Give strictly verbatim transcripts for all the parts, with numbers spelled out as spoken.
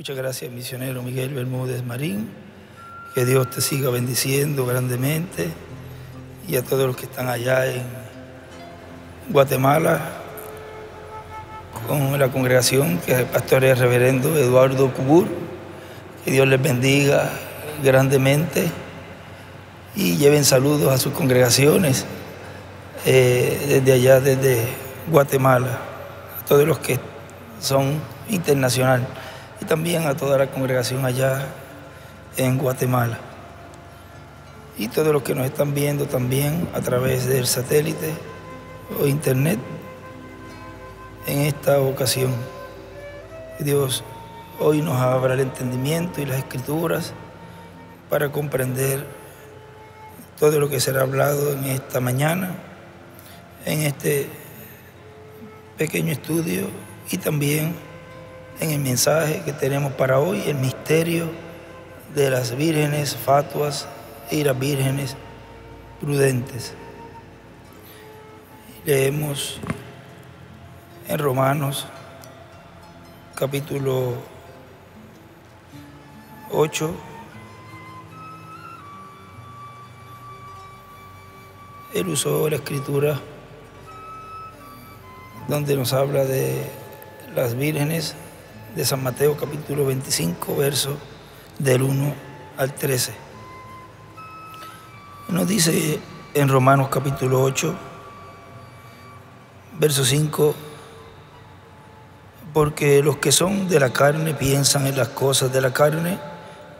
Muchas gracias, misionero Miguel Bermúdez Marín. Que Dios te siga bendiciendo grandemente. Y a todos los que están allá en Guatemala, con la congregación que es el pastor y el reverendo Eduardo Cubur. Que Dios les bendiga grandemente y lleven saludos a sus congregaciones eh, desde allá, desde Guatemala, a todos los que son internacional y también a toda la congregación allá en Guatemala. Y todos los que nos están viendo también a través del satélite o internet en esta ocasión. Dios hoy nos abra el entendimiento y las escrituras para comprender todo lo que será hablado en esta mañana, en este pequeño estudio y también en el mensaje que tenemos para hoy, el misterio de las vírgenes fatuas y las vírgenes prudentes. Leemos en Romanos capítulo ocho, él usó la escritura donde nos habla de las vírgenes de San Mateo capítulo veinticinco, verso del uno al trece. Nos dice en Romanos capítulo ocho, verso cinco, porque los que son de la carne piensan en las cosas de la carne,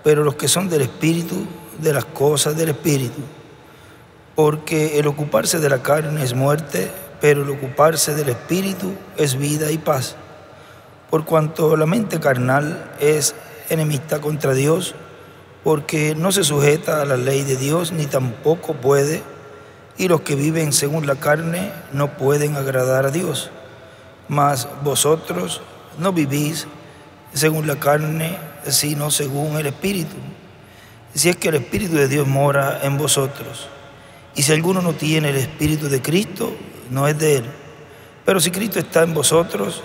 pero los que son del Espíritu, de las cosas del Espíritu. Porque el ocuparse de la carne es muerte, pero el ocuparse del Espíritu es vida y paz. Por cuanto la mente carnal es enemistad contra Dios, porque no se sujeta a la ley de Dios, ni tampoco puede, y los que viven según la carne no pueden agradar a Dios. Mas vosotros no vivís según la carne, sino según el Espíritu, si es que el Espíritu de Dios mora en vosotros. Y si alguno no tiene el Espíritu de Cristo, no es de él. Pero si Cristo está en vosotros,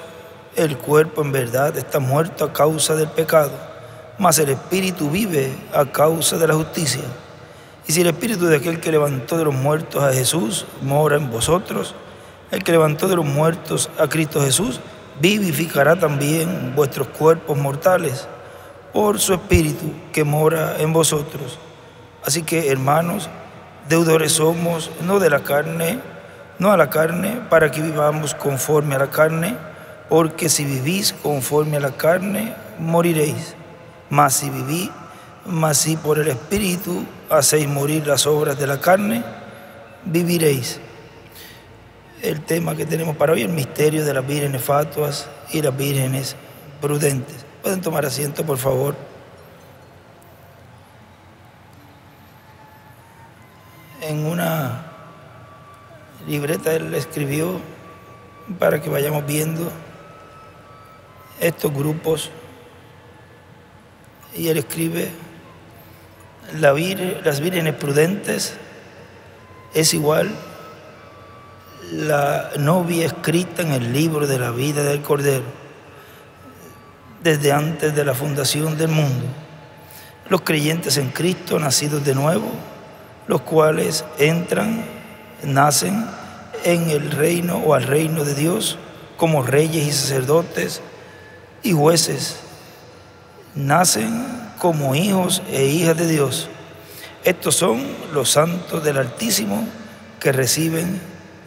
el cuerpo en verdad está muerto a causa del pecado, mas el Espíritu vive a causa de la justicia. Y si el Espíritu de aquel que levantó de los muertos a Jesús mora en vosotros, el que levantó de los muertos a Cristo Jesús vivificará también vuestros cuerpos mortales por su Espíritu que mora en vosotros. Así que, hermanos, deudores somos, no de la carne, no a la carne, para que vivamos conforme a la carne, porque si vivís conforme a la carne, moriréis. Mas si vivís, mas si por el Espíritu hacéis morir las obras de la carne, viviréis. El tema que tenemos para hoy es el misterio de las vírgenes fatuas y las vírgenes prudentes. Pueden tomar asiento, por favor. En una libreta él escribió para que vayamos viendo estos grupos, y él escribe: la vir, las vírgenes prudentes es igual la novia escrita en el libro de la vida del Cordero desde antes de la fundación del mundo, los creyentes en Cristo nacidos de nuevo, los cuales entran, nacen en el reino o al reino de Dios como reyes y sacerdotes y jueces, nacen como hijos e hijas de Dios. Estos son los santos del Altísimo que reciben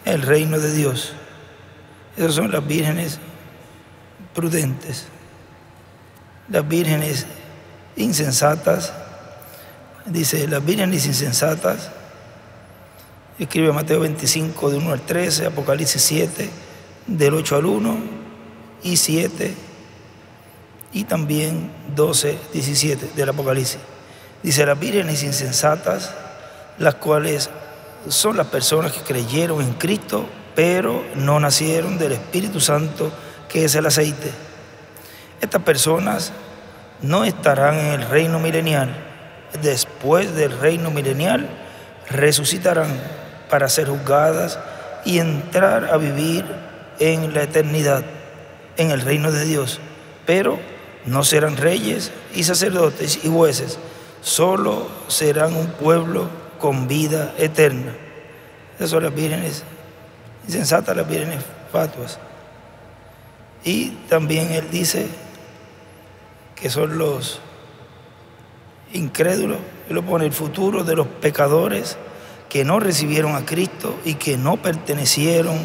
el reino de Dios. Esas son las vírgenes prudentes. Las vírgenes insensatas, dice, las vírgenes insensatas, escribe Mateo veinticinco, de uno al trece, Apocalipsis siete, del ocho al uno, y siete, y también doce, diecisiete del Apocalipsis. Dice, las vírgenes insensatas, las cuales son las personas que creyeron en Cristo, pero no nacieron del Espíritu Santo, que es el aceite. Estas personas no estarán en el reino milenial. Después del reino milenial, resucitarán para ser juzgadas y entrar a vivir en la eternidad, en el reino de Dios. Pero No serán reyes y sacerdotes y jueces, solo serán un pueblo con vida eterna. Esas son las vírgenes insensatas, las vírgenes fatuas. Y también él dice que son los incrédulos, él lo pone, el futuro de los pecadores que no recibieron a Cristo y que no pertenecieron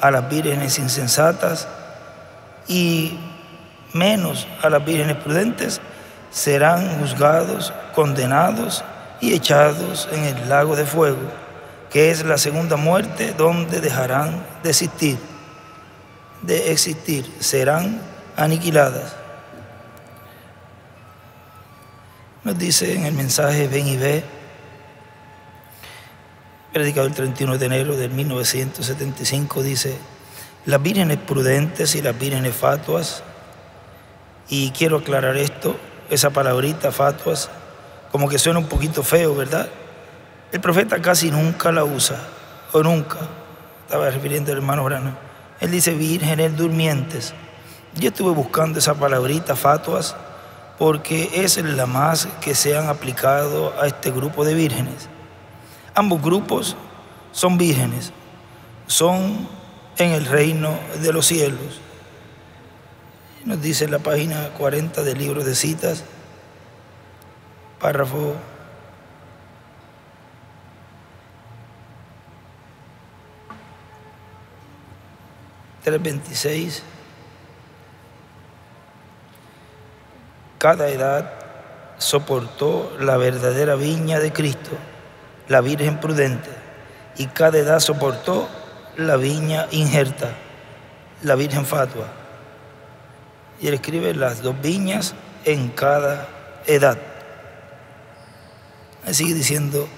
a las vírgenes insensatas y menos a las vírgenes prudentes, serán juzgados, condenados y echados en el lago de fuego, que es la segunda muerte, donde dejarán de existir, de existir, serán aniquiladas. Nos dice en el mensaje Ven y Ve, predicado el treinta y uno de enero de mil novecientos setenta y cinco, dice: las vírgenes prudentes y las vírgenes fatuas, y quiero aclarar esto, esa palabrita fatuas, como que suena un poquito feo, ¿verdad? El profeta casi nunca la usa, o nunca, estaba refiriendo al hermano Branham. Él dice vírgenes durmientes. Yo estuve buscando esa palabrita fatuas porque es la más que se han aplicado a este grupo de vírgenes. Ambos grupos son vírgenes, son en el reino de los cielos. Nos dice en la página cuarenta del libro de citas, párrafo trescientos veintiséis. Cada edad soportó la verdadera viña de Cristo, la Virgen prudente, y cada edad soportó la viña injerta, la Virgen fatua. Y él escribe las dos viñas en cada edad. Él sigue diciendo,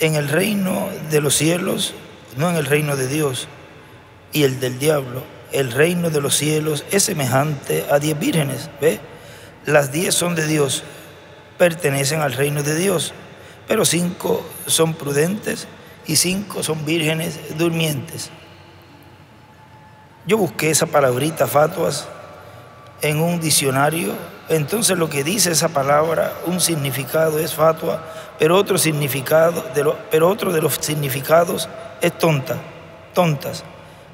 en el reino de los cielos, no en el reino de Dios y el del diablo, el reino de los cielos es semejante a diez vírgenes. ¿Ve? Las diez son de Dios, pertenecen al reino de Dios, pero cinco son prudentes y cinco son vírgenes durmientes. Yo busqué esa palabrita fatuas en un diccionario, entonces lo que dice esa palabra, un significado es fatua, pero otro significado de lo, pero otro de los significados es tonta, tontas.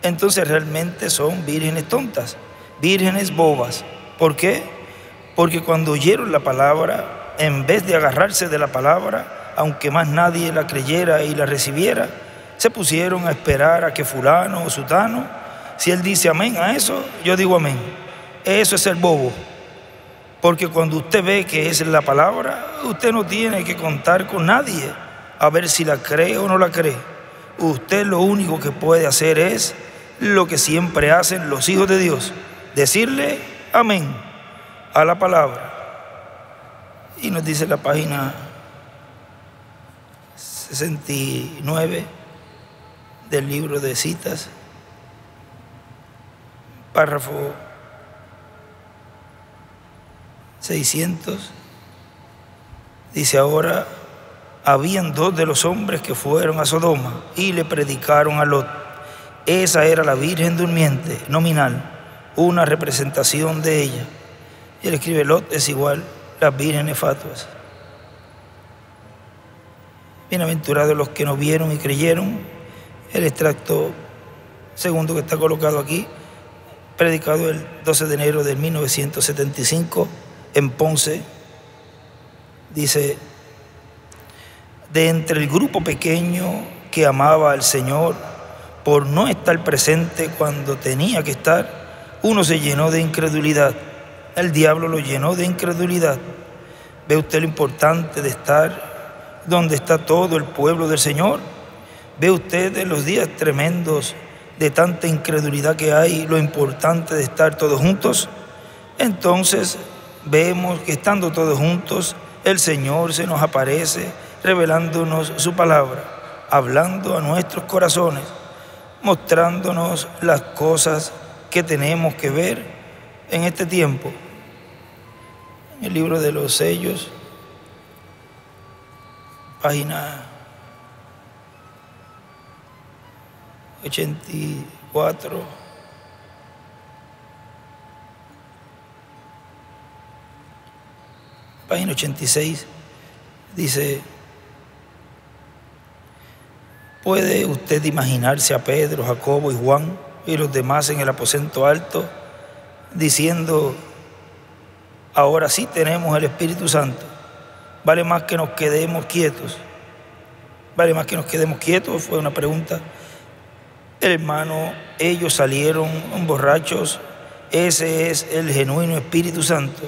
Entonces realmente son vírgenes tontas, vírgenes bobas. ¿Por qué? Porque cuando oyeron la palabra, en vez de agarrarse de la palabra, aunque más nadie la creyera y la recibiera, se pusieron a esperar a que fulano o sutano, si él dice amén a eso, yo digo amén. Eso es el bobo, porque cuando usted ve que es la palabra, usted no tiene que contar con nadie a ver si la cree o no la cree. Usted lo único que puede hacer es lo que siempre hacen los hijos de Dios, decirle amén a la palabra. Y nos dice la página sesenta y nueve del libro de citas, párrafo seiscientos, dice: ahora habían dos de los hombres que fueron a Sodoma y le predicaron a Lot. Esa era la virgen durmiente nominal, una representación de ella. Y él escribe: Lot es igual las vírgenes fatuas. Bienaventurados los que no vieron y creyeron. El extracto segundo que está colocado aquí, predicado el doce de enero de mil novecientos setenta y cinco en Ponce, dice: de entre el grupo pequeño que amaba al Señor por no estar presente cuando tenía que estar, uno se llenó de incredulidad. El diablo lo llenó de incredulidad. ¿Ve usted lo importante de estar donde está todo el pueblo del Señor? ¿Ve usted en los días tremendos de tanta incredulidad que hay, lo importante de estar todos juntos? Entonces vemos que estando todos juntos, el Señor se nos aparece revelándonos su palabra, hablando a nuestros corazones, mostrándonos las cosas que tenemos que ver en este tiempo. En el libro de los sellos, página ochenta y cuatro, página ochenta y seis, dice: ¿puede usted imaginarse a Pedro, Jacobo y Juan y los demás en el aposento alto diciendo: ahora sí tenemos el Espíritu Santo? ¿Vale más que nos quedemos quietos? ¿Vale más que nos quedemos quietos? Fue una pregunta. Hermano, ellos salieron borrachos. Ese es el genuino Espíritu Santo.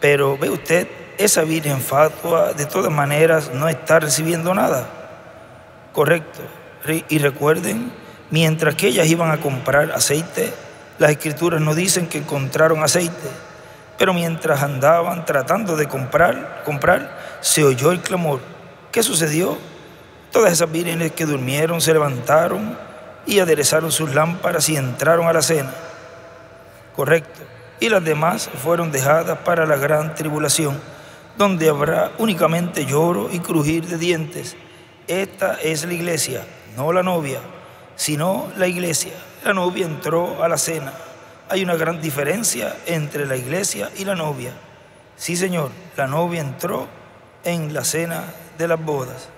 Pero ve usted, esa virgen fatua de todas maneras no está recibiendo nada. Correcto. Y recuerden, mientras que ellas iban a comprar aceite, las Escrituras no dicen que encontraron aceite. Pero mientras andaban tratando de comprar, comprar, se oyó el clamor. ¿Qué sucedió? Todas esas vírgenes que durmieron se levantaron y aderezaron sus lámparas y entraron a la cena. Correcto. Y las demás fueron dejadas para la gran tribulación, donde habrá únicamente lloro y crujir de dientes. Esta es la iglesia, no la novia, sino la iglesia. La novia entró a la cena. Hay una gran diferencia entre la iglesia y la novia. Sí, señor, la novia entró en la cena de las bodas.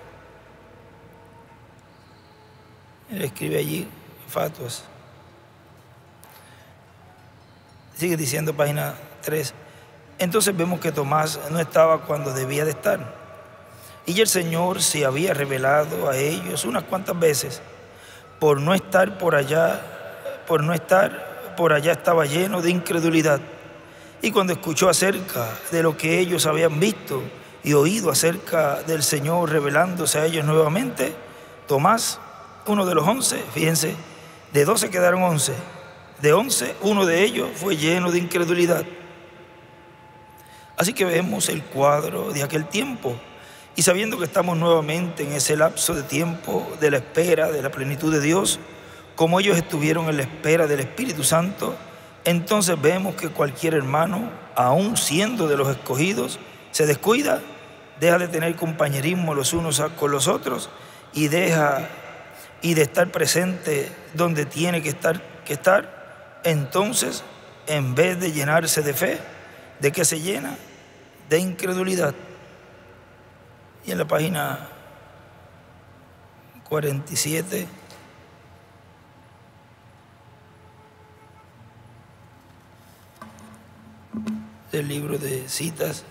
Él escribe allí fatuas. Sigue diciendo, página tres. Entonces vemos que Tomás no estaba cuando debía de estar. Y el Señor se había revelado a ellos unas cuantas veces. Por no estar por allá, por no estar... por allá estaba lleno de incredulidad. Y cuando escuchó acerca de lo que ellos habían visto y oído acerca del Señor revelándose a ellos nuevamente, Tomás, uno de los once, fíjense, de doce quedaron once. De once, uno de ellos fue lleno de incredulidad. Así que vemos el cuadro de aquel tiempo. Y sabiendo que estamos nuevamente en ese lapso de tiempo de la espera de la plenitud de Dios, como ellos estuvieron en la espera del Espíritu Santo, entonces vemos que cualquier hermano, aún siendo de los escogidos, se descuida, deja de tener compañerismo los unos con los otros y deja y de estar presente donde tiene que estar, que estar. Entonces, en vez de llenarse de fe, ¿de qué se llena? De incredulidad. Y en la página cuarenta y siete... del libro de citas,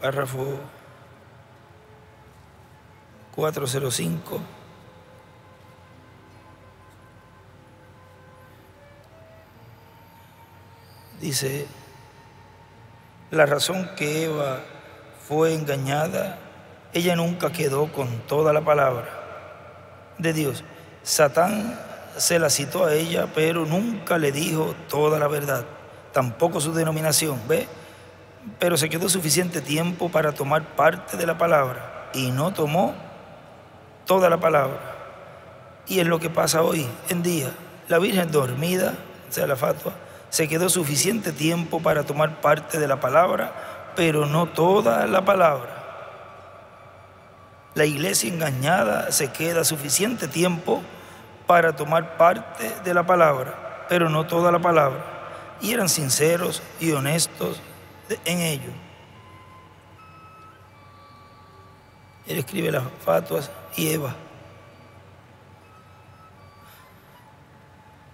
párrafo cuatrocientos cinco, dice: la razón que Eva fue engañada, ella nunca quedó con toda la palabra de Dios. Satán se la citó a ella, pero nunca le dijo toda la verdad, tampoco su denominación, ¿ve? Pero se quedó suficiente tiempo para tomar parte de la palabra y no tomó toda la palabra. Y es lo que pasa hoy en día. La Virgen dormida, o sea, la fatua, se quedó suficiente tiempo para tomar parte de la palabra, pero no toda la palabra. La iglesia engañada se queda suficiente tiempo para tomar parte de la palabra, pero no toda la palabra. Y eran sinceros y honestos en ello. Él escribe las fatuas y Eva.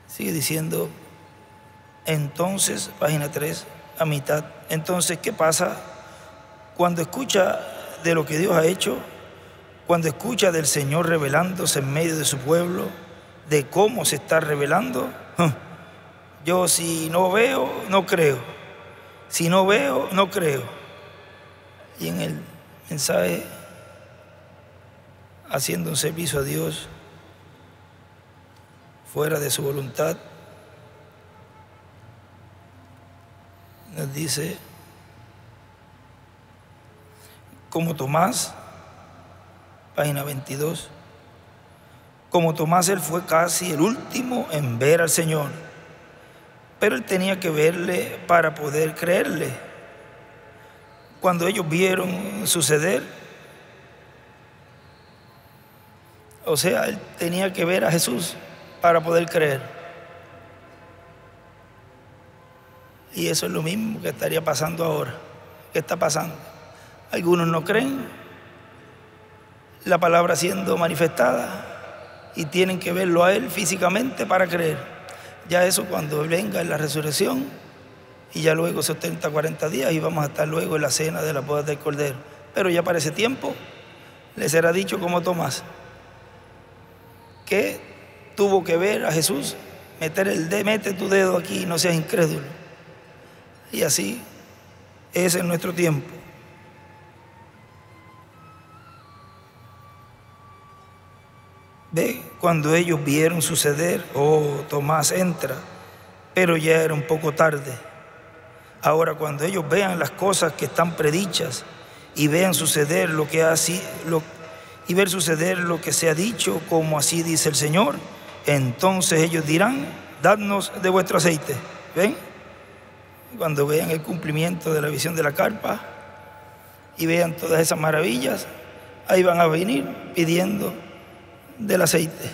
Sigue diciendo, entonces, página tres, a mitad. Entonces, ¿qué pasa cuando escucha de lo que Dios ha hecho? Cuando escucha del Señor revelándose en medio de su pueblo, de cómo se está revelando. Yo si no veo, no creo. Si no veo, no creo. Y en el mensaje, haciendo un servicio a Dios fuera de su voluntad, nos dice, como Tomás, página veintidós, como Tomás, él fue casi el último en ver al Señor. Pero él tenía que verle para poder creerle. Cuando ellos vieron suceder, o sea, él tenía que ver a Jesús para poder creer. Y eso es lo mismo que estaría pasando ahora. ¿Qué está pasando? Algunos no creen la palabra siendo manifestada y tienen que verlo a Él físicamente para creer. Ya eso cuando venga en la resurrección, y ya luego setenta, cuarenta días, y vamos a estar luego en la cena de la boda del Cordero. Pero ya para ese tiempo le será dicho como Tomás, que tuvo que ver a Jesús meter el dedo, mete tu dedo aquí, no seas incrédulo. Y así es en nuestro tiempo. Ve, cuando ellos vieron suceder, oh, Tomás entra, pero ya era un poco tarde. Ahora, cuando ellos vean las cosas que están predichas y vean suceder lo que así, lo, y ver suceder lo que se ha dicho, como así dice el Señor, entonces ellos dirán, dadnos de vuestro aceite. ¿Ven? Cuando vean el cumplimiento de la visión de la carpa y vean todas esas maravillas, ahí van a venir pidiendo del aceite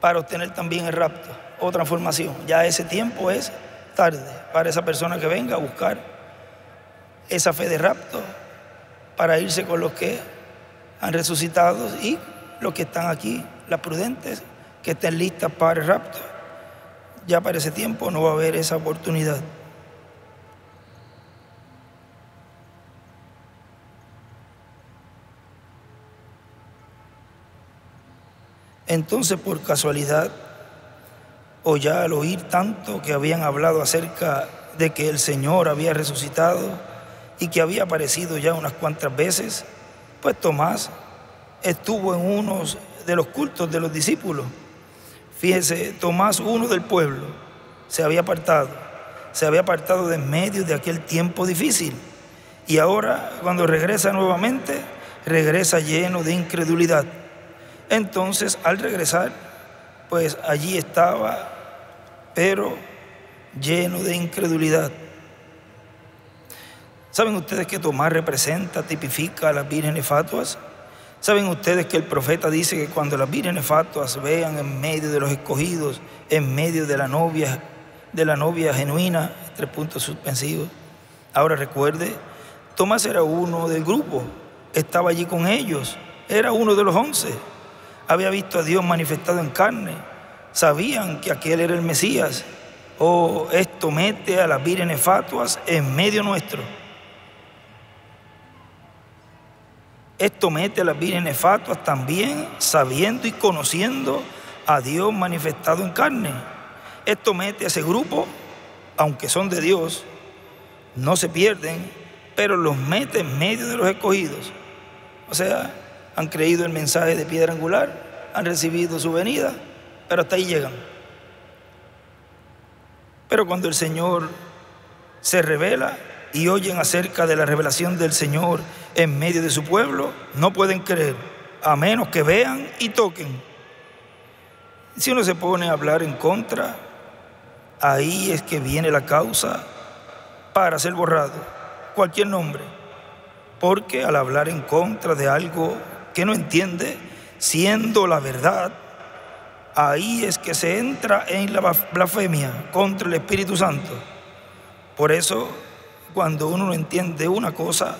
para obtener también el rapto o transformación. Ya ese tiempo es tarde para esa persona que venga a buscar esa fe de rapto para irse con los que han resucitado y los que están aquí, las prudentes, que estén listas para el rapto. Ya para ese tiempo no va a haber esa oportunidad. Entonces, por casualidad, o ya al oír tanto que habían hablado acerca de que el Señor había resucitado y que había aparecido ya unas cuantas veces, pues Tomás estuvo en uno de los cultos de los discípulos. Fíjese, Tomás, uno del pueblo, se había apartado, se había apartado de en medio de aquel tiempo difícil. Y ahora, cuando regresa nuevamente, regresa lleno de incredulidad. Entonces, al regresar, pues allí estaba, pero lleno de incredulidad. ¿Saben ustedes que Tomás representa, tipifica a las vírgenes fatuas? ¿Saben ustedes que el profeta dice que cuando las vírgenes fatuas vean en medio de los escogidos, en medio de la novia, de la novia genuina, tres puntos suspensivos? Ahora recuerde, Tomás era uno del grupo, estaba allí con ellos, era uno de los once. Había visto a Dios manifestado en carne, sabían que aquel era el Mesías. Oh, esto mete a las vírgenes fatuas en medio nuestro. Esto mete a las vírgenes fatuas también sabiendo y conociendo a Dios manifestado en carne. Esto mete a ese grupo, aunque son de Dios, no se pierden, pero los mete en medio de los escogidos. O sea, han creído el mensaje de piedra angular, han recibido su venida, pero hasta ahí llegan. Pero cuando el Señor se revela y oyen acerca de la revelación del Señor en medio de su pueblo, no pueden creer, a menos que vean y toquen. Si uno se pone a hablar en contra, ahí es que viene la causa para ser borrado, cualquier nombre. Porque al hablar en contra de algo que no entiende, siendo la verdad, ahí es que se entra en la blasfemia contra el Espíritu Santo. Por eso, cuando uno no entiende una cosa,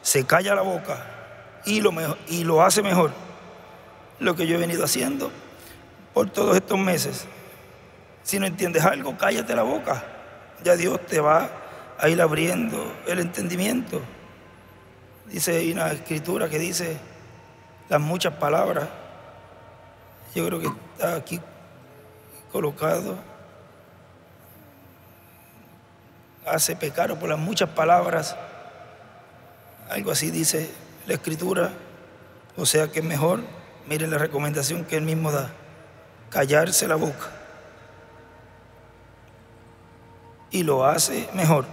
se calla la boca y lo, mejor, y lo hace mejor. Lo que yo he venido haciendo por todos estos meses. Si no entiendes algo, cállate la boca. Ya Dios te va a ir abriendo el entendimiento. Dice, hay una escritura que dice las muchas palabras. Yo creo que está aquí colocado. Hace pecar por las muchas palabras. Algo así dice la escritura. O sea que es mejor, miren la recomendación que él mismo da, callarse la boca. Y lo hace mejor.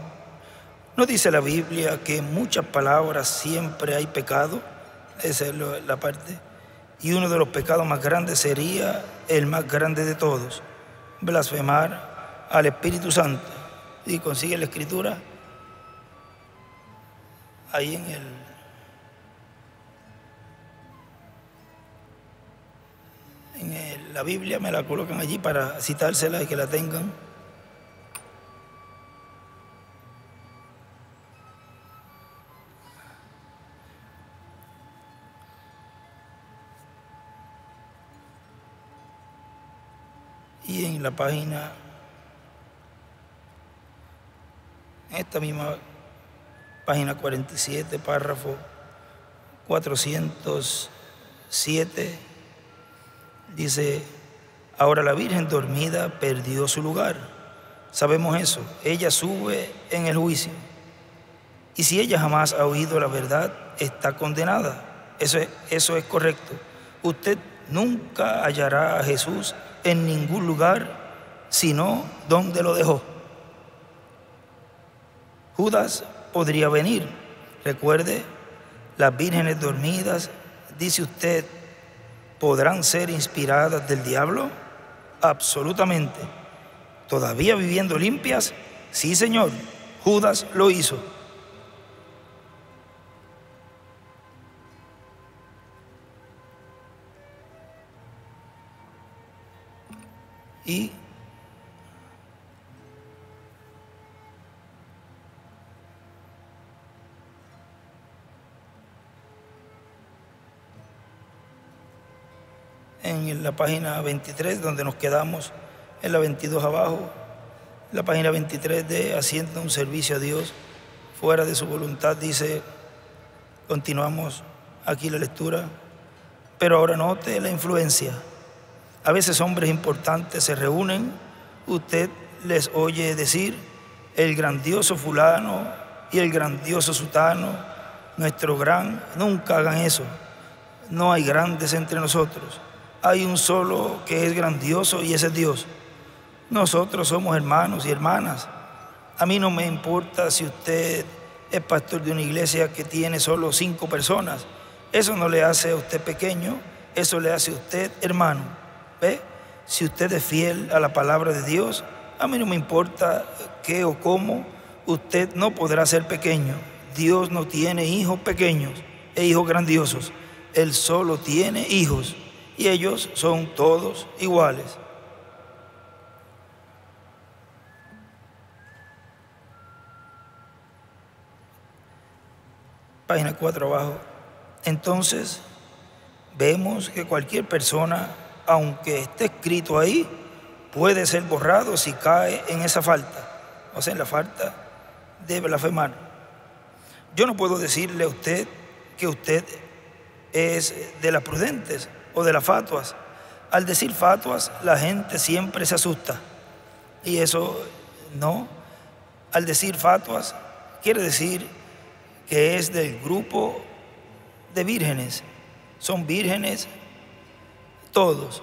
¿No dice la Biblia que en muchas palabras siempre hay pecado? Esa es la parte. Y uno de los pecados más grandes sería el más grande de todos, blasfemar al Espíritu Santo. Y consigue la escritura ahí en el... En el, la Biblia me la colocan allí para citársela y que la tengan. y en la página, en esta misma página cuarenta y siete, párrafo cuatrocientos siete, dice: ahora la Virgen dormida perdió su lugar. Sabemos eso, ella sube en el juicio. Y si ella jamás ha oído la verdad, está condenada. Eso es, eso es correcto. Usted nunca hallará a Jesús en ningún lugar, sino donde lo dejó. Judas podría venir. Recuerde, las vírgenes dormidas, dice usted, ¿podrán ser inspiradas del diablo? Absolutamente. ¿Todavía viviendo limpias? Sí, señor. Judas lo hizo. Y en la página veintitrés, donde nos quedamos, en la veintidós abajo, la página veintitrés de haciendo un servicio a Dios fuera de su voluntad, dice, continuamos aquí la lectura, pero ahora note la influencia. A veces hombres importantes se reúnen, usted les oye decir, el grandioso fulano y el grandioso sutano, nuestro gran, nunca hagan eso, no hay grandes entre nosotros, hay un solo que es grandioso y ese es Dios. Nosotros somos hermanos y hermanas. A mí no me importa si usted es pastor de una iglesia que tiene solo cinco personas, eso no le hace a usted pequeño, eso le hace a usted hermano. ¿Ve? Si usted es fiel a la palabra de Dios, a mí no me importa qué o cómo, usted no podrá ser pequeño. Dios no tiene hijos pequeños e hijos grandiosos. Él solo tiene hijos y ellos son todos iguales. Página cuatro abajo. Entonces, vemos que cualquier persona, aunque esté escrito ahí, puede ser borrado si cae en esa falta, o sea, en la falta de blasfemar. Yo no puedo decirle a usted que usted es de las prudentes o de las fatuas. Al decir fatuas, la gente siempre se asusta. Y eso no. Al decir fatuas, quiere decir que es del grupo de vírgenes. Son vírgenes todos.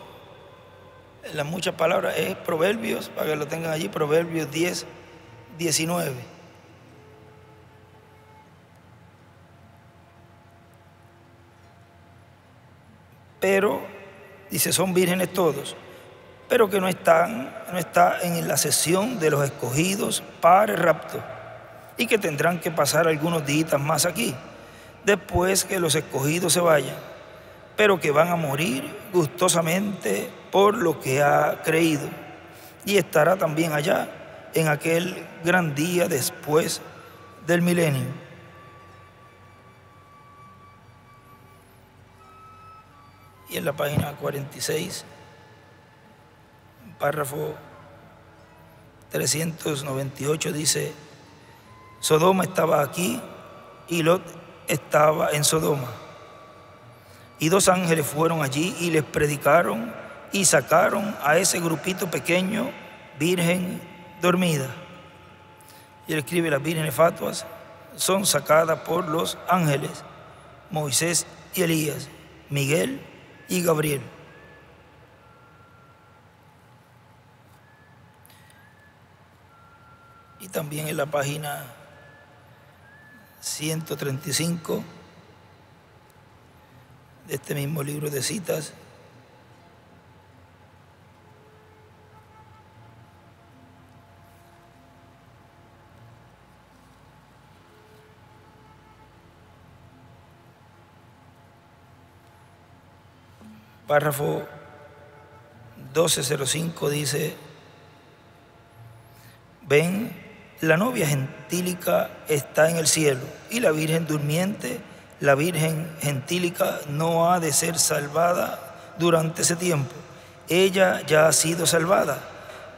Las muchas palabras es Proverbios, para que lo tengan allí, Proverbios diez, diecinueve. Pero, dice, son vírgenes todos, pero que no están, no está en la sesión de los escogidos para el rapto y que tendrán que pasar algunos días más aquí, después que los escogidos se vayan, pero que van a morir gustosamente por lo que ha creído, y estará también allá en aquel gran día después del milenio. Y en la página cuarenta y seis, párrafo trescientos noventa y ocho, dice: Sodoma estaba aquí y Lot estaba en Sodoma. Y dos ángeles fueron allí y les predicaron y sacaron a ese grupito pequeño, virgen dormida. Y él escribe, las vírgenes fatuas son sacadas por los ángeles, Moisés y Elías, Miguel y Gabriel. Y también en la página ciento treinta y cinco, de este mismo libro de citas, párrafo doce cero cinco, dice: ven, la novia gentílica está en el cielo y la virgen durmiente, la virgen gentílica, no ha de ser salvada durante ese tiempo Ella ya ha sido salvada,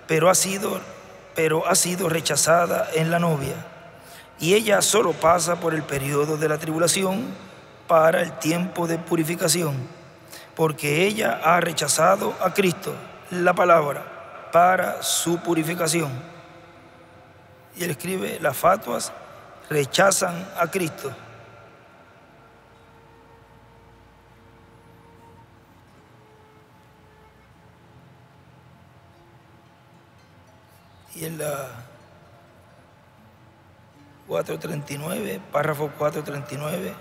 pero ha sido, pero ha sido rechazada en la novia. Y ella solo pasa por el periodo de la tribulación para el tiempo de purificación, porque ella ha rechazado a Cristo, la palabra, para su purificación. Y él escribe, las fatuas rechazan a Cristo. Y en la cuatrocientos treinta y nueve, párrafo cuatrocientos treinta y nueve,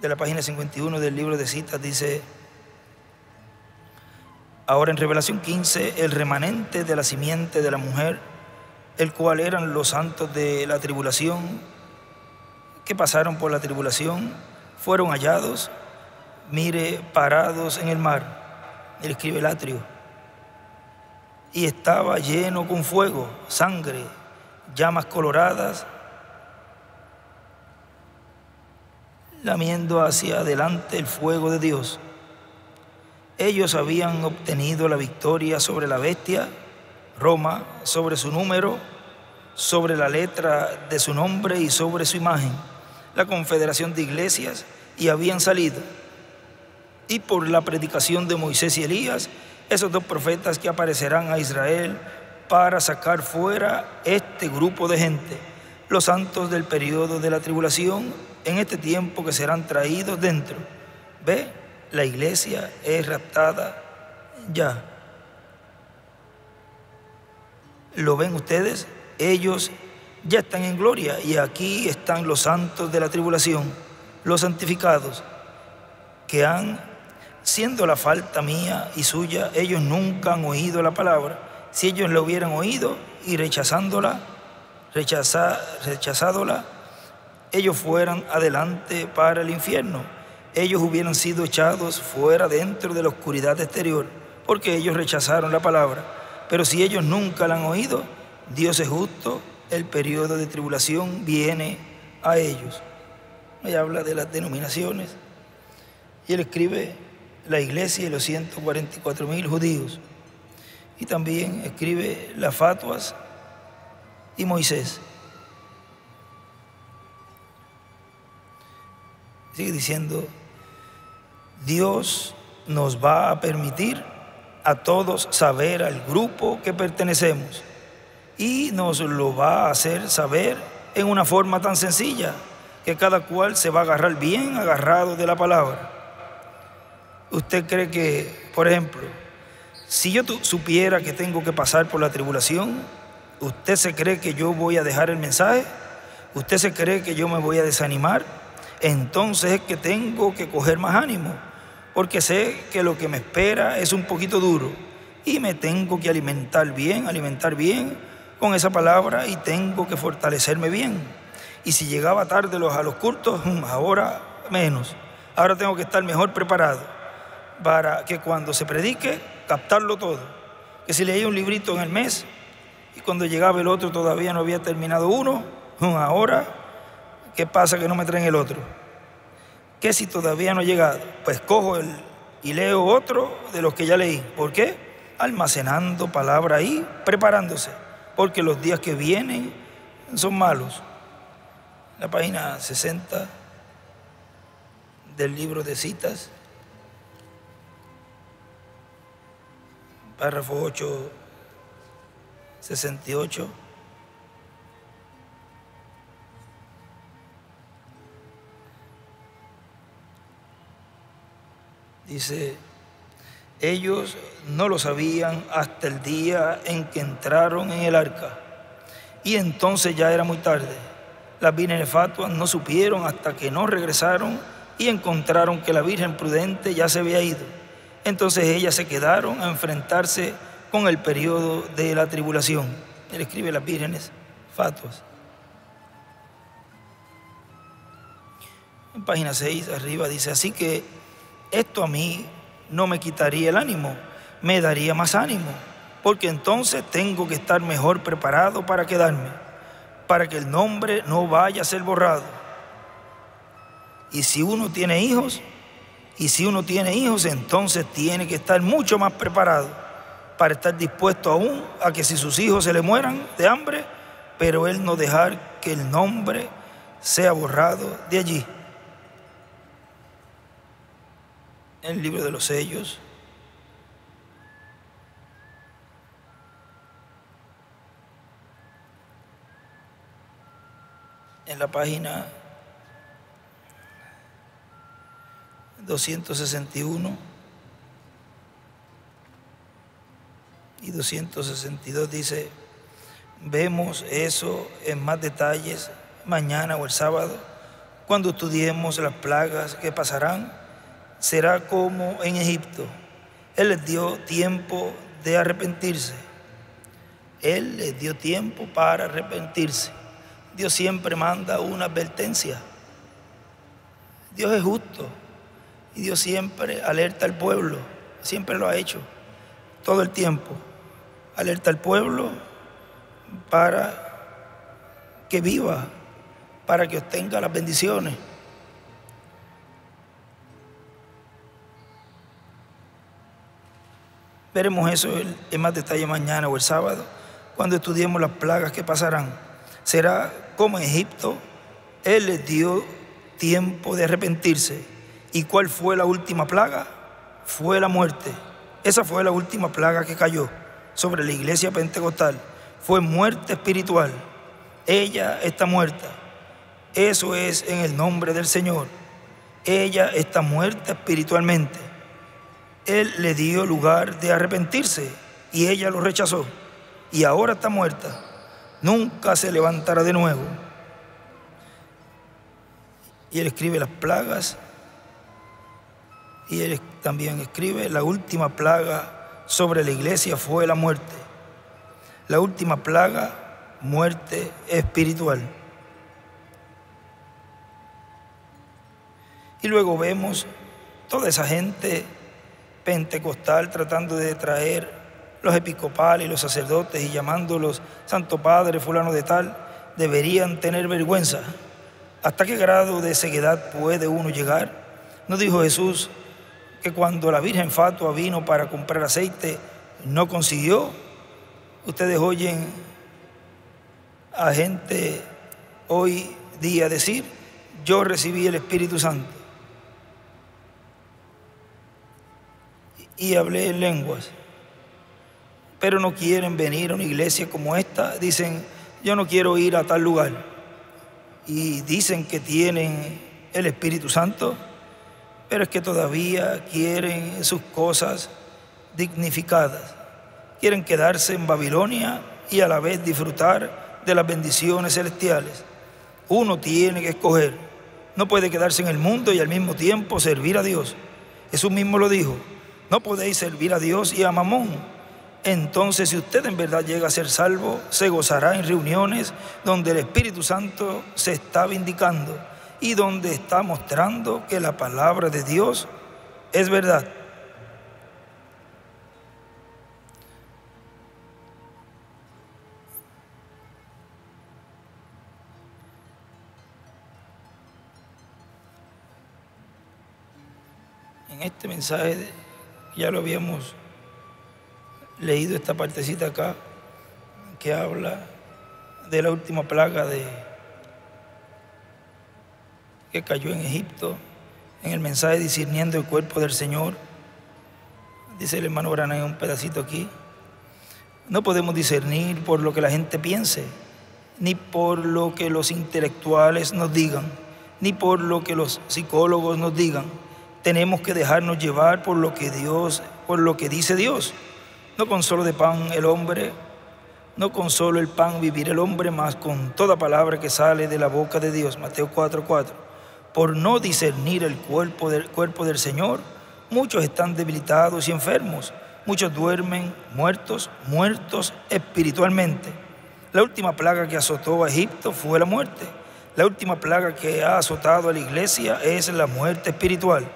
de la página cincuenta y uno del libro de citas, dice: ahora en Revelación quince, el remanente de la simiente de la mujer, el cual eran los santos de la tribulación, que pasaron por la tribulación, fueron hallados, mire, parados en el mar, él escribe el atrio, y estaba lleno con fuego, sangre, llamas coloradas, lamiendo hacia adelante el fuego de Dios. Ellos habían obtenido la victoria sobre la bestia, Roma, sobre su número, sobre la letra de su nombre y sobre su imagen, la confederación de iglesias, y habían salido. Y por la predicación de Moisés y Elías, esos dos profetas que aparecerán a Israel para sacar fuera este grupo de gente, los santos del periodo de la tribulación, en este tiempo que serán traídos dentro. Ve, la iglesia es raptada ya. ¿Lo ven ustedes? Ellos ya están en gloria, y aquí están los santos de la tribulación, los santificados, que han... siendo la falta mía y suya, ellos nunca han oído la palabra. Si ellos la hubieran oído y rechazándola, rechaza, rechazándola, ellos fueran adelante para el infierno. Ellos hubieran sido echados fuera dentro de la oscuridad exterior, porque ellos rechazaron la palabra. Pero si ellos nunca la han oído, Dios es justo, el periodo de tribulación viene a ellos. Ahí habla de las denominaciones. Y él escribe la iglesia y los ciento cuarenta y cuatro mil judíos. Y también escribe las fatuas y Moisés. Sigue diciendo, Dios nos va a permitir a todos saber al grupo que pertenecemos, y nos lo va a hacer saber en una forma tan sencilla que cada cual se va a agarrar bien agarrado de la palabra. ¿Usted cree que, por ejemplo, si yo supiera que tengo que pasar por la tribulación, ¿usted se cree que yo voy a dejar el mensaje? ¿Usted se cree que yo me voy a desanimar? Entonces es que tengo que coger más ánimo, porque sé que lo que me espera es un poquito duro, y me tengo que alimentar bien, alimentar bien con esa palabra, y tengo que fortalecerme bien. Y si llegaba tarde los, a los cultos, ahora menos. Ahora tengo que estar mejor preparado, para que cuando se predique, captarlo todo. Que si leía un librito en el mes y cuando llegaba el otro todavía no había terminado uno, ahora, ¿qué pasa que no me traen el otro? Que si todavía no ha llegado, pues cojo el y leo otro de los que ya leí. ¿Por qué? Almacenando palabra ahí, preparándose, porque los días que vienen son malos. La página sesenta del libro de citas, párrafo ochocientos sesenta y ocho. Dice, ellos no lo sabían hasta el día en que entraron en el arca, y entonces ya era muy tarde. Las vírgenes fatuas no supieron hasta que no regresaron y encontraron que la virgen prudente ya se había ido. Entonces ellas se quedaron a enfrentarse con el periodo de la tribulación. Él escribe las vírgenes fatuas. En página seis, arriba, dice, así que esto a mí no me quitaría el ánimo, me daría más ánimo, porque entonces tengo que estar mejor preparado para quedarme, para que el nombre no vaya a ser borrado. Y si uno tiene hijos, y si uno tiene hijos, entonces tiene que estar mucho más preparado para estar dispuesto aún a que si sus hijos se le mueran de hambre, pero él no dejar que el nombre sea borrado de allí. En el libro de los sellos. En la página doscientos sesenta y uno y doscientos sesenta y dos dice, vemos eso en más detalles mañana o el sábado, cuando estudiemos las plagas que pasarán. Será como en Egipto. Él les dio tiempo de arrepentirse. Él les dio tiempo para arrepentirse. Dios siempre manda una advertencia. Dios es justo y Dios siempre alerta al pueblo. Siempre lo ha hecho, todo el tiempo. Alerta al pueblo para que viva, para que obtenga las bendiciones. Veremos eso en más detalle mañana o el sábado, cuando estudiemos las plagas que pasarán. Será como en Egipto, él les dio tiempo de arrepentirse. ¿Y cuál fue la última plaga? Fue la muerte. Esa fue la última plaga que cayó sobre la iglesia pentecostal. Fue muerte espiritual. Ella está muerta. Eso es en el nombre del Señor. Ella está muerta espiritualmente. Él le dio lugar de arrepentirse y ella lo rechazó. Y ahora está muerta. Nunca se levantará de nuevo. Y él escribe las plagas. Y él también escribe, la última plaga sobre la iglesia fue la muerte. La última plaga, muerte espiritual. Y luego vemos toda esa gente pentecostal tratando de traer los episcopales y los sacerdotes y llamándolos Santo Padre, fulano de tal, deberían tener vergüenza. ¿Hasta qué grado de ceguedad puede uno llegar? ¿No dijo Jesús que cuando la Virgen Fatua vino para comprar aceite, no consiguió? Ustedes oyen a gente hoy día decir, yo recibí el Espíritu Santo y hablé en lenguas. Pero no quieren venir a una iglesia como esta. Dicen, yo no quiero ir a tal lugar. Y dicen que tienen el Espíritu Santo, pero es que todavía quieren sus cosas dignificadas. Quieren quedarse en Babilonia y a la vez disfrutar de las bendiciones celestiales. Uno tiene que escoger. No puede quedarse en el mundo y al mismo tiempo servir a Dios. Jesús mismo lo dijo. No podéis servir a Dios y a Mamón. Entonces, si usted en verdad llega a ser salvo, se gozará en reuniones donde el Espíritu Santo se está vindicando y donde está mostrando que la palabra de Dios es verdad. En este mensaje ya lo habíamos leído esta partecita acá que habla de la última plaga de, que cayó en Egipto. En el mensaje discerniendo el cuerpo del Señor, dice el hermano Branham un pedacito aquí, no podemos discernir por lo que la gente piense, ni por lo que los intelectuales nos digan, ni por lo que los psicólogos nos digan. Tenemos que dejarnos llevar por lo que Dios, por lo que dice Dios. No con solo de pan el hombre, no con solo el pan vivir el hombre, mas con toda palabra que sale de la boca de Dios. Mateo cuatro, cuatro. Por no discernir el cuerpo del, cuerpo del Señor, muchos están debilitados y enfermos. Muchos duermen muertos, muertos espiritualmente. La última plaga que azotó a Egipto fue la muerte. La última plaga que ha azotado a la iglesia es la muerte espiritual.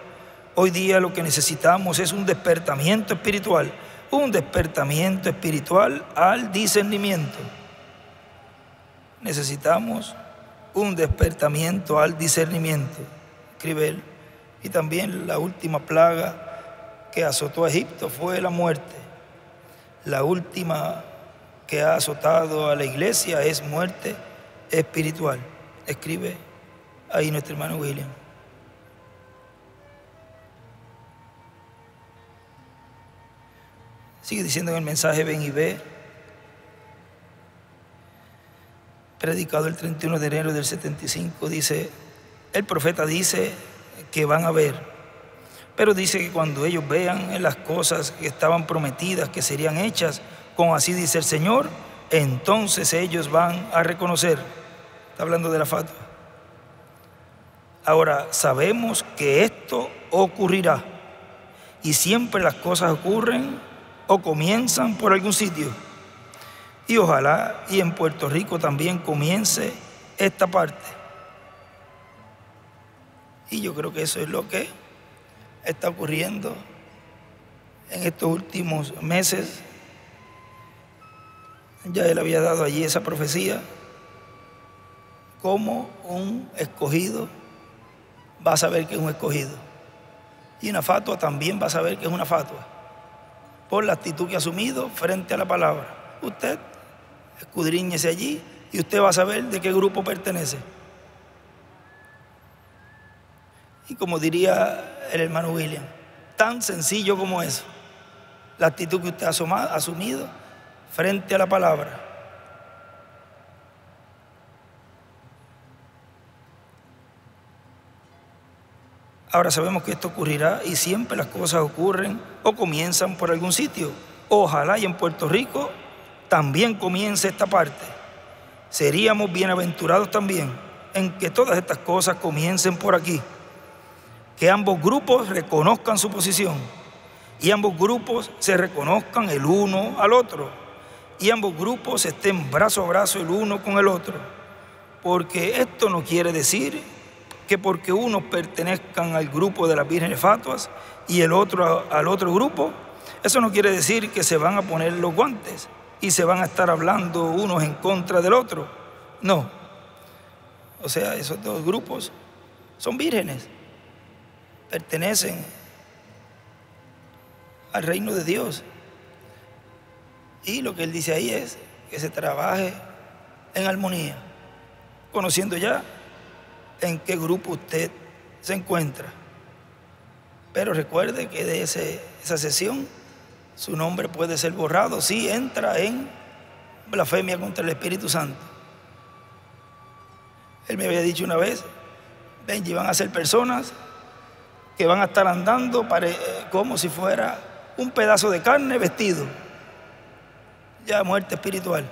Hoy día lo que necesitamos es un despertamiento espiritual. Un despertamiento espiritual al discernimiento. Necesitamos un despertamiento al discernimiento. escribir. Y también la última plaga que azotó a Egipto fue la muerte. La última que ha azotado a la iglesia es muerte espiritual. Escribe ahí nuestro hermano William. Sigue diciendo en el mensaje Ven y Ve, predicado el treinta y uno de enero del setenta y cinco, dice, el profeta dice que van a ver, pero dice que cuando ellos vean las cosas que estaban prometidas, que serían hechas, como así dice el Señor, entonces ellos van a reconocer. Está hablando de la fatua. Ahora, sabemos que esto ocurrirá, y siempre las cosas ocurren o comienzan por algún sitio. Y ojalá y en Puerto Rico también comience esta parte. Y yo creo que eso es lo que está ocurriendo en estos últimos meses. Ya él había dado allí esa profecía, como un escogido va a saber que es un escogido. Y una fatua también va a saber que es una fatua, por la actitud que ha asumido frente a la palabra. Usted escudriñese allí y usted va a saber de qué grupo pertenece. Y como diría el hermano William, tan sencillo como eso, la actitud que usted ha asumido frente a la palabra. Ahora sabemos que esto ocurrirá y siempre las cosas ocurren o comienzan por algún sitio. Ojalá y en Puerto Rico también comience esta parte. Seríamos bienaventurados también en que todas estas cosas comiencen por aquí. Que ambos grupos reconozcan su posición y ambos grupos se reconozcan el uno al otro y ambos grupos estén brazo a brazo el uno con el otro. Porque esto no quiere decir que porque unos pertenezcan al grupo de las vírgenes fatuas y el otro al otro grupo, eso no quiere decir que se van a poner los guantes y se van a estar hablando unos en contra del otro. No. O sea, esos dos grupos son vírgenes, pertenecen al reino de Dios. Y lo que él dice ahí es que se trabaje en armonía, conociendo ya en qué grupo usted se encuentra. Pero recuerde que de ese, esa sesión su nombre puede ser borrado si entra en blasfemia contra el Espíritu Santo. Él me había dicho una vez, Benji, van a ser personas que van a estar andando para, eh, como si fuera un pedazo de carne vestido. Ya muerte espiritual.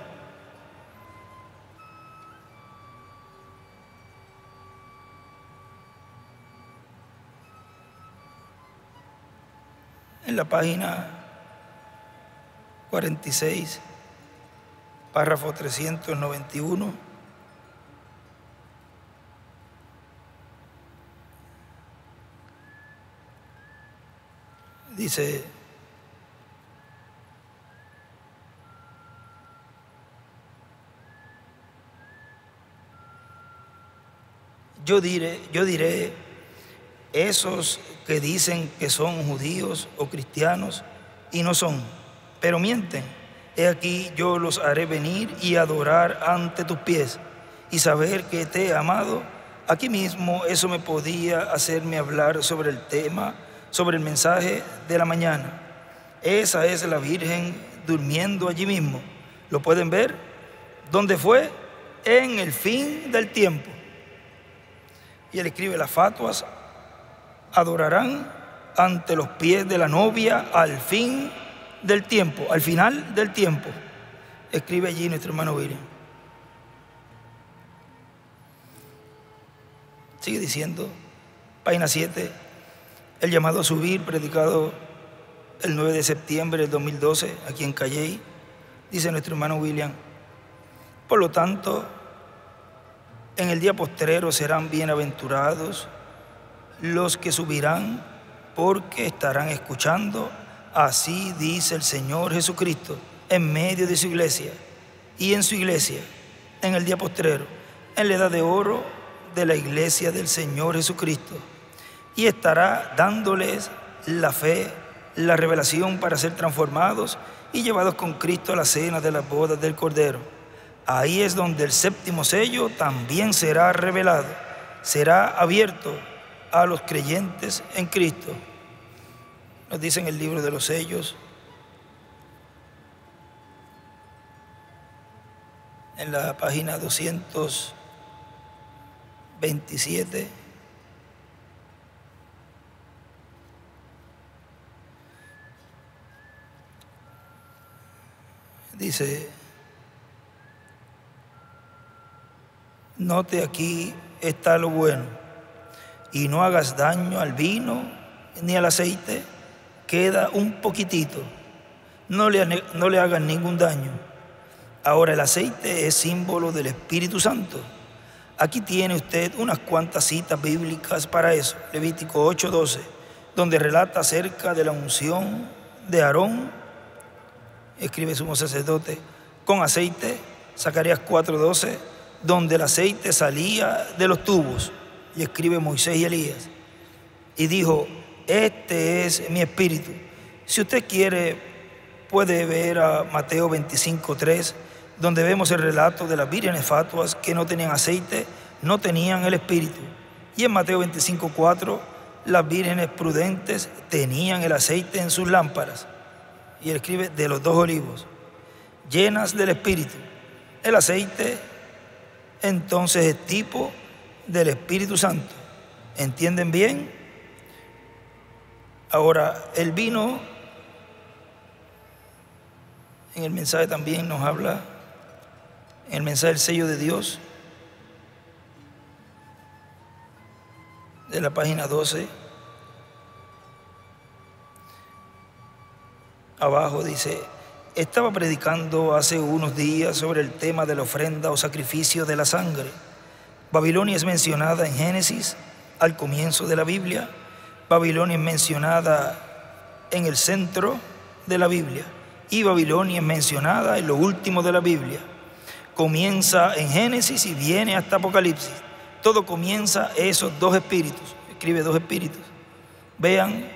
En la página cuarenta y seis, párrafo trescientos noventa y uno. Dice, yo diré, yo diré, esos que dicen que son judíos o cristianos y no son, pero mienten, he aquí yo los haré venir y adorar ante tus pies y saber que te he amado. Aquí mismo eso me podía hacerme hablar sobre el tema, sobre el mensaje de la mañana. Esa es la Virgen durmiendo allí mismo. ¿Lo pueden ver? ¿Dónde fue? En el fin del tiempo. Y él escribe, las fatuas adorarán ante los pies de la novia al fin del tiempo, al final del tiempo. Escribe allí nuestro hermano William. Sigue diciendo, página siete. El llamado a subir, predicado el nueve de septiembre del dos mil doce, aquí en Cayey, dice nuestro hermano William. Por lo tanto, en el día postrero serán bienaventurados los que subirán, porque estarán escuchando, así dice el Señor Jesucristo, en medio de su iglesia, y en su iglesia, en el día postrero, en la edad de oro de la iglesia del Señor Jesucristo. y estará dándoles la fe, la revelación para ser transformados y llevados con Cristo a la cena de las bodas del Cordero. Ahí es donde el séptimo sello también será revelado, será abierto a los creyentes en Cristo. Nos dice en el libro de los sellos, en la página doscientos veintisiete, dice: note, aquí está lo bueno, y no hagas daño al vino ni al aceite, queda un poquitito, no le, no le hagas ningún daño. Ahora, el aceite es símbolo del Espíritu Santo. Aquí tiene usted unas cuantas citas bíblicas para eso. Levítico ocho doce, donde relata acerca de la unción de Aarón, escribe sumo sacerdote, con aceite. Zacarías cuatro doce, donde el aceite salía de los tubos, y escribe Moisés y Elías, y dijo: este es mi espíritu. Si usted quiere, puede ver a Mateo veinticinco tres, donde vemos el relato de las vírgenes fatuas que no tenían aceite, no tenían el espíritu, y en Mateo veinticinco cuatro, las vírgenes prudentes tenían el aceite en sus lámparas. Y él escribe: de los dos olivos, llenas del Espíritu. El aceite, entonces, es tipo del Espíritu Santo. ¿Entienden bien? Ahora, el vino, en el mensaje también nos habla, en el mensaje del sello de Dios, de la página doce, abajo dice: estaba predicando hace unos días sobre el tema de la ofrenda o sacrificio de la sangre. Babilonia es mencionada en Génesis, al comienzo de la Biblia. Babilonia es mencionada en el centro de la Biblia. Y Babilonia es mencionada en lo último de la Biblia. Comienza en Génesis y viene hasta Apocalipsis. Todo comienza esos dos espíritus. Escribe dos espíritus. Vean,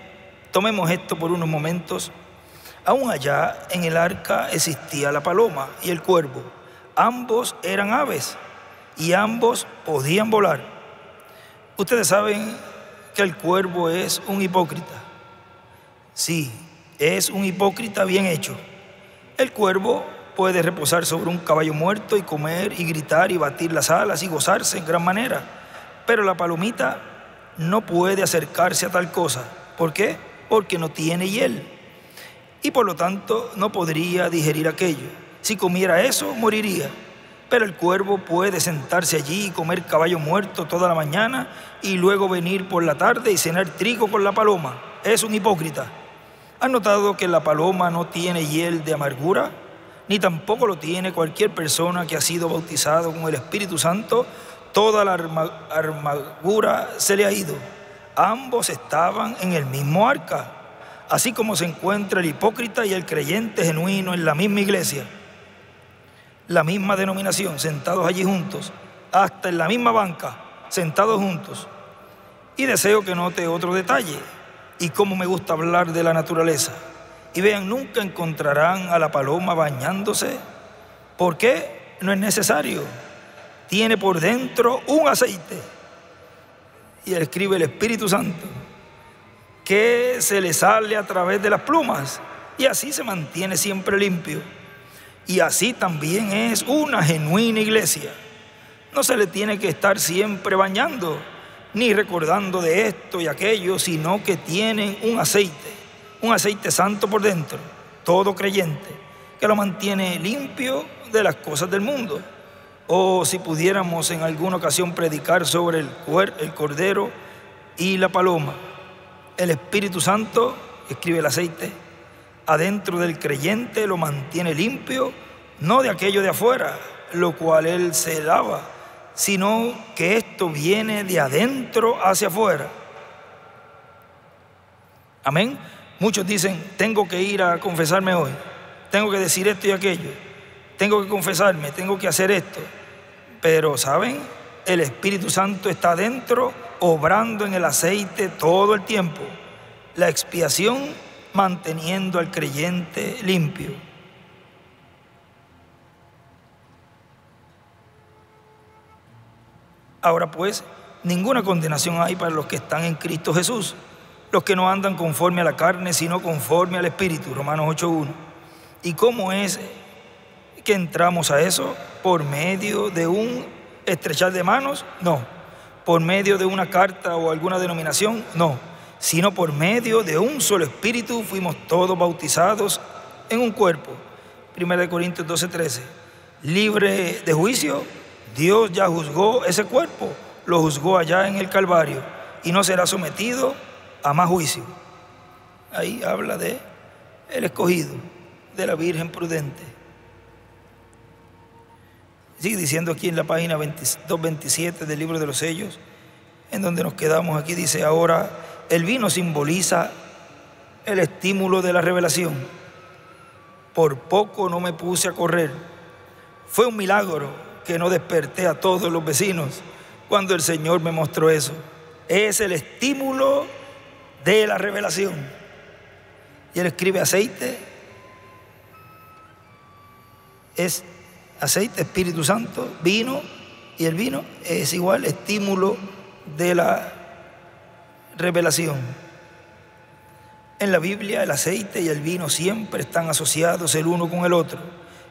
tomemos esto por unos momentos. Aún allá en el arca existía la paloma y el cuervo. Ambos eran aves y ambos podían volar. Ustedes saben que el cuervo es un hipócrita. Sí, es un hipócrita bien hecho. El cuervo puede reposar sobre un caballo muerto y comer y gritar y batir las alas y gozarse en gran manera. Pero la palomita no puede acercarse a tal cosa. ¿Por qué? Porque no tiene hiel. Y por lo tanto no podría digerir aquello. Si comiera eso, moriría. Pero el cuervo puede sentarse allí y comer caballo muerto toda la mañana y luego venir por la tarde y cenar trigo con la paloma. Es un hipócrita. ¿Han notado que la paloma no tiene hiel de amargura? Ni tampoco lo tiene cualquier persona que ha sido bautizado con el Espíritu Santo. Toda la amargura se le ha ido. Ambos estaban en el mismo arca. Así como se encuentra el hipócrita y el creyente genuino en la misma iglesia, la misma denominación, sentados allí juntos, hasta en la misma banca, sentados juntos. Y deseo que note otro detalle, y cómo me gusta hablar de la naturaleza. Y vean, nunca encontrarán a la paloma bañándose. ¿Por qué? No es necesario. Tiene por dentro un aceite. Y él escribe el Espíritu Santo, que se le sale a través de las plumas, y así se mantiene siempre limpio. Y así también es una genuina iglesia. No se le tiene que estar siempre bañando, ni recordando de esto y aquello, sino que tienen un aceite, un aceite santo por dentro, todo creyente, que lo mantiene limpio de las cosas del mundo. O si pudiéramos en alguna ocasión predicar sobre el, el cordero y la paloma. El Espíritu Santo, escribe el aceite, adentro del creyente lo mantiene limpio, no de aquello de afuera, lo cual él se lava, sino que esto viene de adentro hacia afuera. Amén. Muchos dicen: tengo que ir a confesarme hoy, tengo que decir esto y aquello, tengo que confesarme, tengo que hacer esto. Pero, ¿saben? El Espíritu Santo está adentro obrando en el aceite todo el tiempo, la expiación manteniendo al creyente limpio. Ahora pues, ninguna condenación hay para los que están en Cristo Jesús, los que no andan conforme a la carne, sino conforme al Espíritu, Romanos ocho uno. ¿Y cómo es que entramos a eso? ¿Por medio de un estrechar de manos? No. ¿Por medio de una carta o alguna denominación? No. Sino por medio de un solo Espíritu fuimos todos bautizados en un cuerpo. Primera de Corintios doce trece. Libre de juicio, Dios ya juzgó ese cuerpo, lo juzgó allá en el Calvario, y no será sometido a más juicio. Ahí habla de el escogido, de la Virgen prudente. Sigue diciendo aquí en la página veintidós veintisiete del libro de los sellos, en donde nos quedamos aquí, dice: ahora el vino simboliza el estímulo de la revelación. Por poco no me puse a correr. Fue un milagro que no desperté a todos los vecinos cuando el Señor me mostró eso. Es el estímulo de la revelación. Y él escribe aceite. Es aceite, Espíritu Santo, vino. Y el vino es igual estímulo de la revelación. En la Biblia el aceite y el vino siempre están asociados el uno con el otro.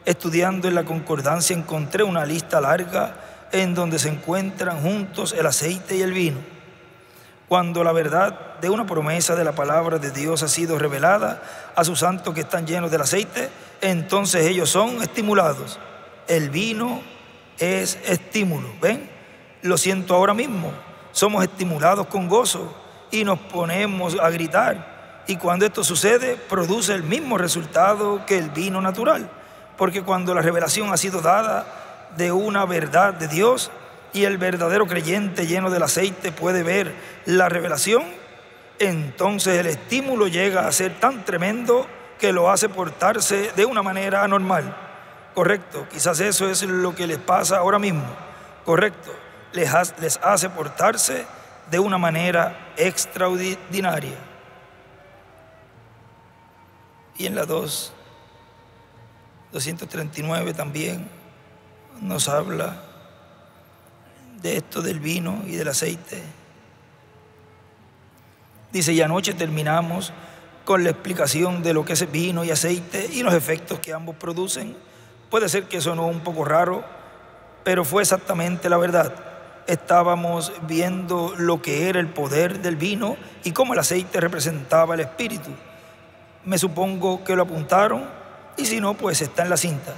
Estudiando en la concordancia encontré una lista larga en donde se encuentran juntos el aceite y el vino. Cuando la verdad de una promesa de la palabra de Dios ha sido revelada a sus santos que están llenos del aceite, entonces ellos son estimulados. El vino es estímulo. ¿Ven? Lo siento ahora mismo. Somos estimulados con gozo y nos ponemos a gritar. Y cuando esto sucede, produce el mismo resultado que el vino natural. Porque cuando la revelación ha sido dada de una verdad de Dios, y el verdadero creyente lleno del aceite puede ver la revelación, entonces el estímulo llega a ser tan tremendo que lo hace portarse de una manera anormal. Correcto, quizás eso es lo que les pasa ahora mismo. Correcto, les, ha, les hace portarse de una manera extraordinaria. Y en la dos, doscientos treinta y nueve también nos habla de esto del vino y del aceite. Dice: y anoche terminamos con la explicación de lo que es vino y aceite y los efectos que ambos producen. Puede ser que sonó un poco raro, pero fue exactamente la verdad. Estábamos viendo lo que era el poder del vino y cómo el aceite representaba el espíritu. Me supongo que lo apuntaron, y si no, pues está en la cinta.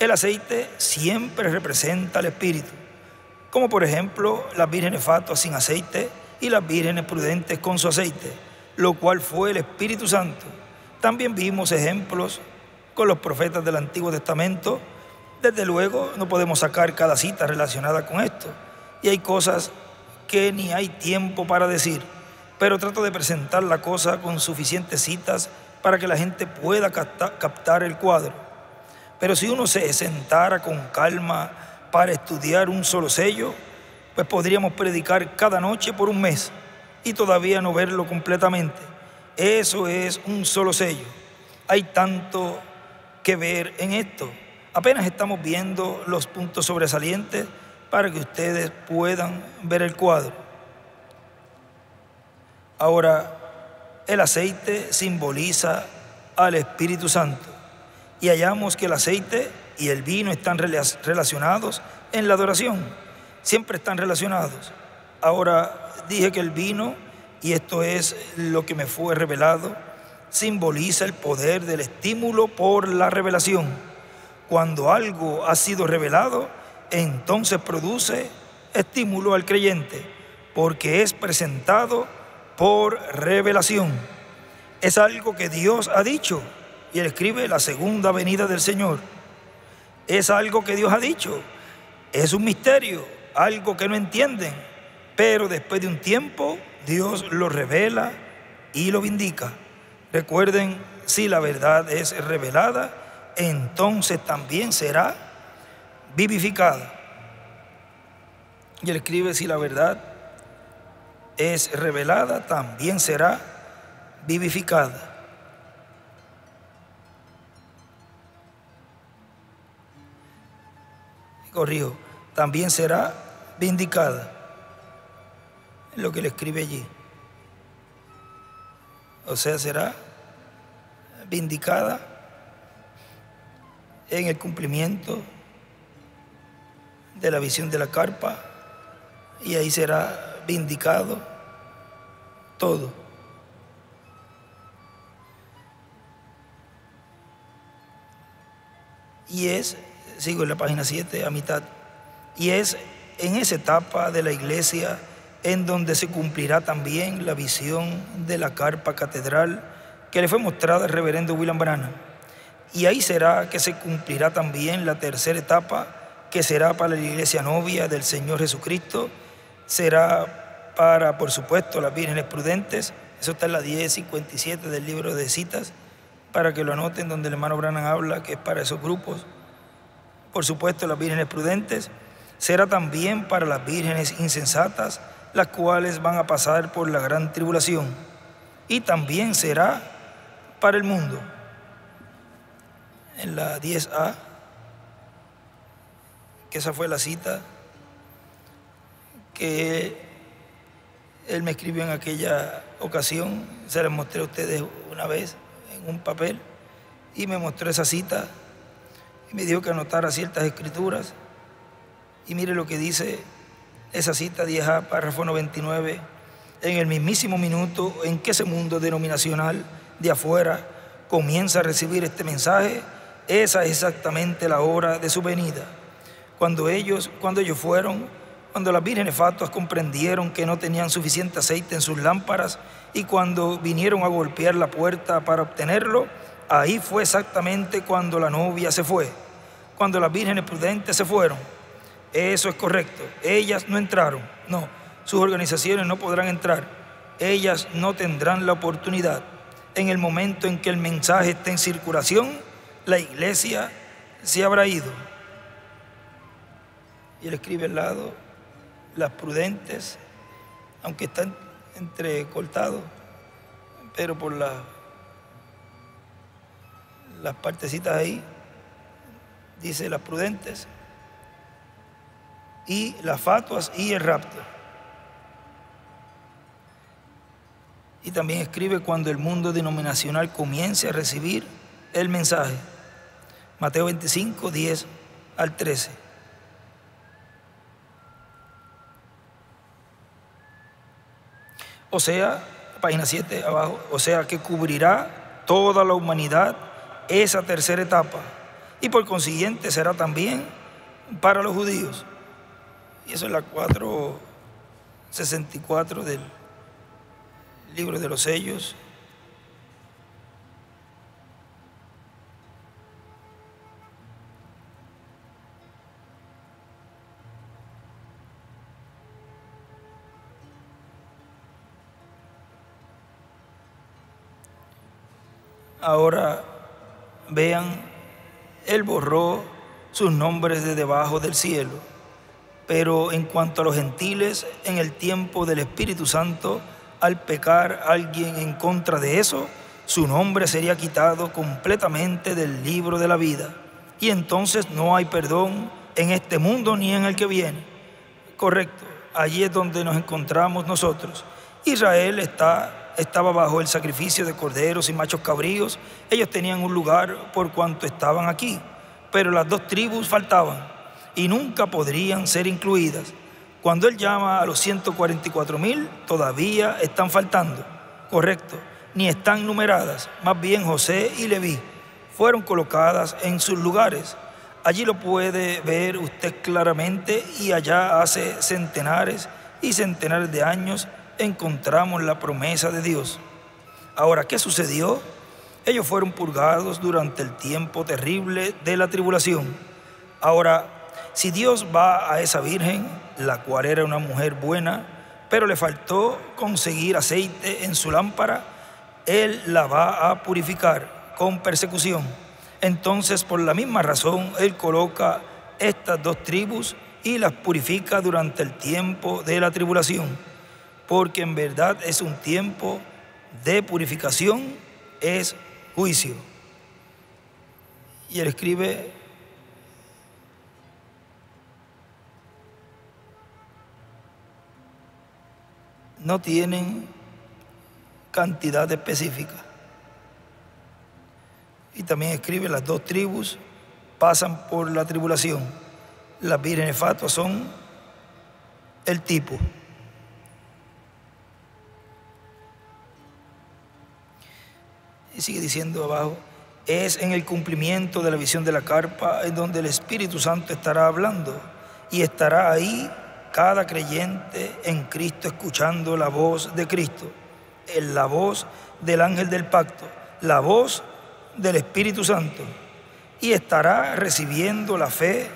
El aceite siempre representa el espíritu, como por ejemplo las vírgenes fatuas sin aceite y las vírgenes prudentes con su aceite, lo cual fue el Espíritu Santo. También vimos ejemplos con los profetas del Antiguo Testamento. Desde luego no podemos sacar cada cita relacionada con esto, y hay cosas que ni hay tiempo para decir, pero trato de presentar la cosa con suficientes citas para que la gente pueda captar el cuadro. Pero si uno se sentara con calma para estudiar un solo sello, pues podríamos predicar cada noche por un mes y todavía no verlo completamente. Eso es un solo sello. Hay tanto que ver en esto. Apenas estamos viendo los puntos sobresalientes para que ustedes puedan ver el cuadro. Ahora, el aceite simboliza al Espíritu Santo, y hallamos que el aceite y el vino están relacionados en la adoración. Siempre están relacionados. Ahora, dije que el vino, y esto es lo que me fue revelado, simboliza el poder del estímulo por la revelación. Cuando algo ha sido revelado, entonces produce estímulo al creyente, porque es presentado por revelación. Es algo que Dios ha dicho, y él escribe la segunda venida del Señor. Es algo que Dios ha dicho. Es un misterio, algo que no entienden, pero después de un tiempo Dios lo revela y lo vindica. Recuerden, si la verdad es revelada, entonces también será vivificada. Y él escribe: si la verdad es revelada, también será vivificada. Corrijo, también será vindicada. Es lo que le escribe allí. O sea, será vindicada en el cumplimiento de la visión de la carpa, y ahí será vindicado todo. Y es, sigo en la página siete, a mitad, y es en esa etapa de la iglesia en donde se cumplirá también la visión de la carpa catedral que le fue mostrada al reverendo William Branham. Y ahí será que se cumplirá también la tercera etapa, que será para la iglesia novia del Señor Jesucristo, será para, por supuesto, las vírgenes prudentes. Eso está en la diez cincuenta y siete del libro de citas, para que lo anoten, donde el hermano Branham habla que es para esos grupos. Por supuesto, las vírgenes prudentes, será también para las vírgenes insensatas, las cuales van a pasar por la gran tribulación, y también será para el mundo. En la diez A, que esa fue la cita que él me escribió en aquella ocasión, se la mostré a ustedes una vez en un papel, y me mostró esa cita. Me dijo que anotara ciertas escrituras, y mire lo que dice esa cita diez A, párrafo noventa y nueve. En el mismísimo minuto en que ese mundo denominacional de afuera comienza a recibir este mensaje, esa es exactamente la hora de su venida. Cuando ellos, cuando ellos fueron, cuando las vírgenes fatuas comprendieron que no tenían suficiente aceite en sus lámparas, y cuando vinieron a golpear la puerta para obtenerlo, ahí fue exactamente cuando la novia se fue, cuando las vírgenes prudentes se fueron. Eso es correcto. Ellas no entraron. No, sus organizaciones no podrán entrar. Ellas no tendrán la oportunidad. En el momento en que el mensaje esté en circulación, la iglesia se habrá ido. Y él escribe al lado, las prudentes, aunque están entrecortados, pero por la... las partecitas ahí, dice las prudentes, y las fatuas y el rapto. Y también escribe cuando el mundo denominacional comience a recibir el mensaje. Mateo veinticinco, diez al trece. O sea, página siete abajo, o sea que cubrirá toda la humanidad esa tercera etapa, y por consiguiente será también para los judíos. Y eso es la cuatrocientos sesenta y cuatro del libro de los sellos. Ahora vean, él borró sus nombres de debajo del cielo. Pero en cuanto a los gentiles, en el tiempo del Espíritu Santo, al pecar alguien en contra de eso, su nombre sería quitado completamente del libro de la vida. Y entonces no hay perdón en este mundo ni en el que viene. Correcto, allí es donde nos encontramos nosotros. Israel está... estaba bajo el sacrificio de corderos y machos cabríos. Ellos tenían un lugar por cuanto estaban aquí, pero las dos tribus faltaban y nunca podrían ser incluidas. Cuando él llama a los ciento cuarenta y cuatro mil, todavía están faltando, correcto, ni están numeradas. Más bien José y Leví fueron colocadas en sus lugares. Allí lo puede ver usted claramente, y allá hace centenares y centenares de años encontramos la promesa de Dios. Ahora, ¿qué sucedió? Ellos fueron purgados durante el tiempo terrible de la tribulación. Ahora, si Dios va a esa virgen, la cual era una mujer buena, pero le faltó conseguir aceite en su lámpara, Él la va a purificar con persecución. Entonces, por la misma razón, Él coloca estas dos tribus y las purifica durante el tiempo de la tribulación. porque en verdad es un tiempo de purificación, es juicio. Y él escribe: no tienen cantidad específica. Y también escribe: las dos tribus pasan por la tribulación. Las vírgenes fatuas son el tipo. Y sigue diciendo abajo: es en el cumplimiento de la visión de la carpa en donde el Espíritu Santo estará hablando, y estará ahí cada creyente en Cristo escuchando la voz de Cristo, la voz del ángel del pacto, la voz del Espíritu Santo, y estará recibiendo la fe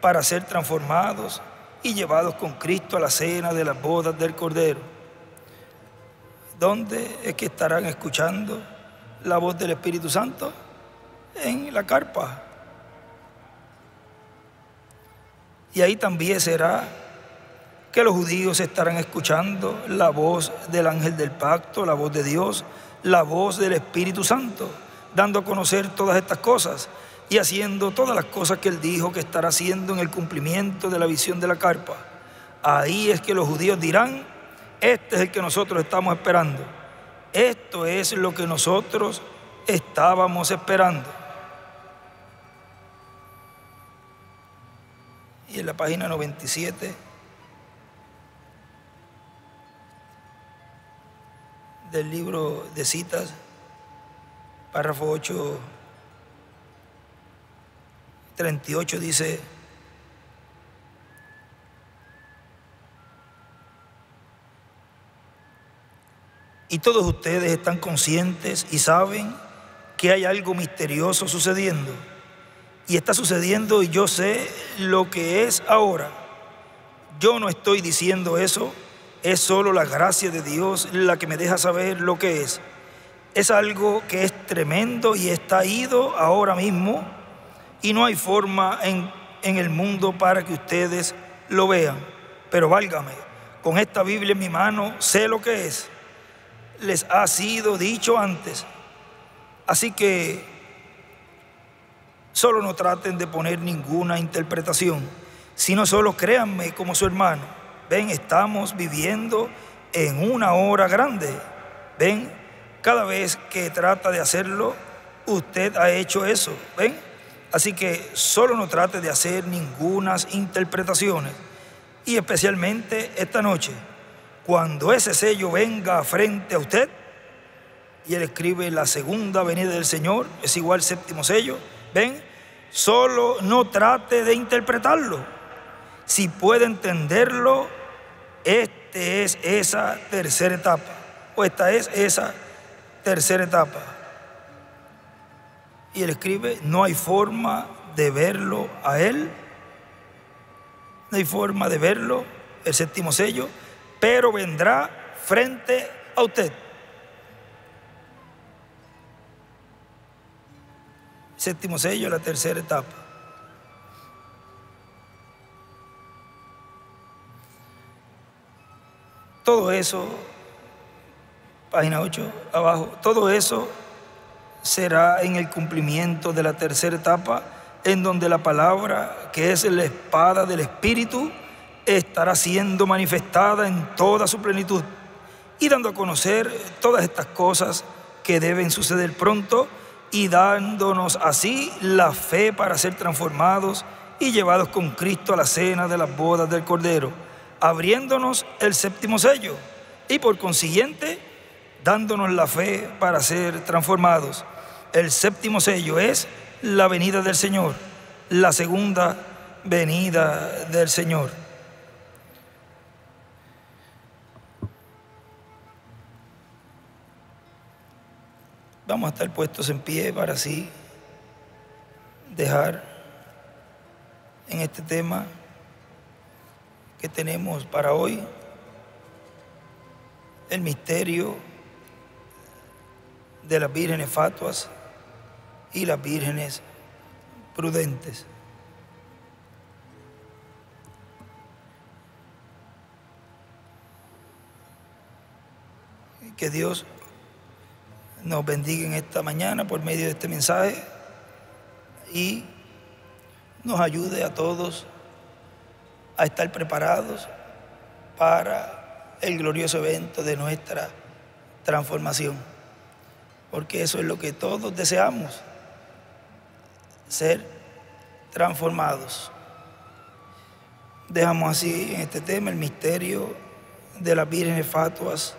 para ser transformados y llevados con Cristo a la cena de las bodas del Cordero. ¿Dónde es que estarán escuchando la voz del Espíritu Santo? En la carpa. Y ahí también será que los judíos estarán escuchando la voz del ángel del pacto, la voz de Dios, la voz del Espíritu Santo, dando a conocer todas estas cosas y haciendo todas las cosas que él dijo que estará haciendo en el cumplimiento de la visión de la carpa. Ahí es que los judíos dirán: este es el que nosotros estamos esperando. Esto es lo que nosotros estábamos esperando. Y en la página noventa y siete del libro de citas, párrafo ocho treinta y ocho, dice: y todos ustedes están conscientes y saben que hay algo misterioso sucediendo. Y está sucediendo, y yo sé lo que es ahora. Yo no estoy diciendo eso, es solo la gracia de Dios la que me deja saber lo que es. Es algo que es tremendo y está ido ahora mismo, y no hay forma en, en el mundo para que ustedes lo vean. Pero válgame, con esta Biblia en mi mano sé lo que es. Les ha sido dicho antes, así que solo no traten de poner ninguna interpretación, sino solo créanme como su hermano. Ven, estamos viviendo en una hora grande. Ven, cada vez que trata de hacerlo, usted ha hecho eso. Ven, así que solo no trate de hacer ninguna interpretaciones, y especialmente esta noche. Cuando ese sello venga frente a usted, y él escribe: la segunda venida del Señor es igual al séptimo sello. Ven, solo no trate de interpretarlo. Si puede entenderlo, esta es esa tercera etapa, o esta es esa tercera etapa. Y él escribe: no hay forma de verlo a él, no hay forma de verlo, el séptimo sello, pero vendrá frente a usted. Séptimo sello, la tercera etapa. Todo eso, página ocho, abajo, todo eso será en el cumplimiento de la tercera etapa, en donde la palabra, que es la espada del Espíritu, estará siendo manifestada en toda su plenitud, y dando a conocer todas estas cosas que deben suceder pronto, y dándonos así la fe para ser transformados y llevados con Cristo a la cena de las bodas del Cordero, abriéndonos el séptimo sello, y por consiguiente dándonos la fe para ser transformados. El séptimo sello es la venida del Señor, la segunda venida del Señor. Vamos a estar puestos en pie para así dejar en este tema que tenemos para hoy el misterio de las vírgenes fatuas y las vírgenes prudentes. Que Dios nos bendiga en esta mañana por medio de este mensaje y nos ayude a todos a estar preparados para el glorioso evento de nuestra transformación. Porque eso es lo que todos deseamos, ser transformados. Dejamos así en este tema el misterio de las vírgenes fatuas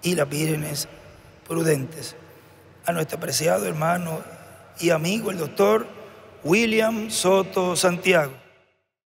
y las vírgenes prudentes. A nuestro apreciado hermano y amigo, el doctor William Soto Santiago.